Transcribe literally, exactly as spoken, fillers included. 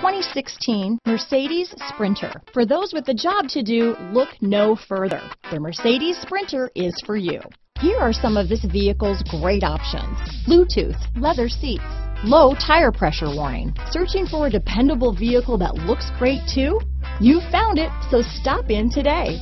twenty sixteen Mercedes Sprinter. For those with the job to do, look no further. The Mercedes Sprinter is for you. Here are some of this vehicle's great options: Bluetooth, leather seats, low tire pressure warning. Searching for a dependable vehicle that looks great too? You found it, so stop in today.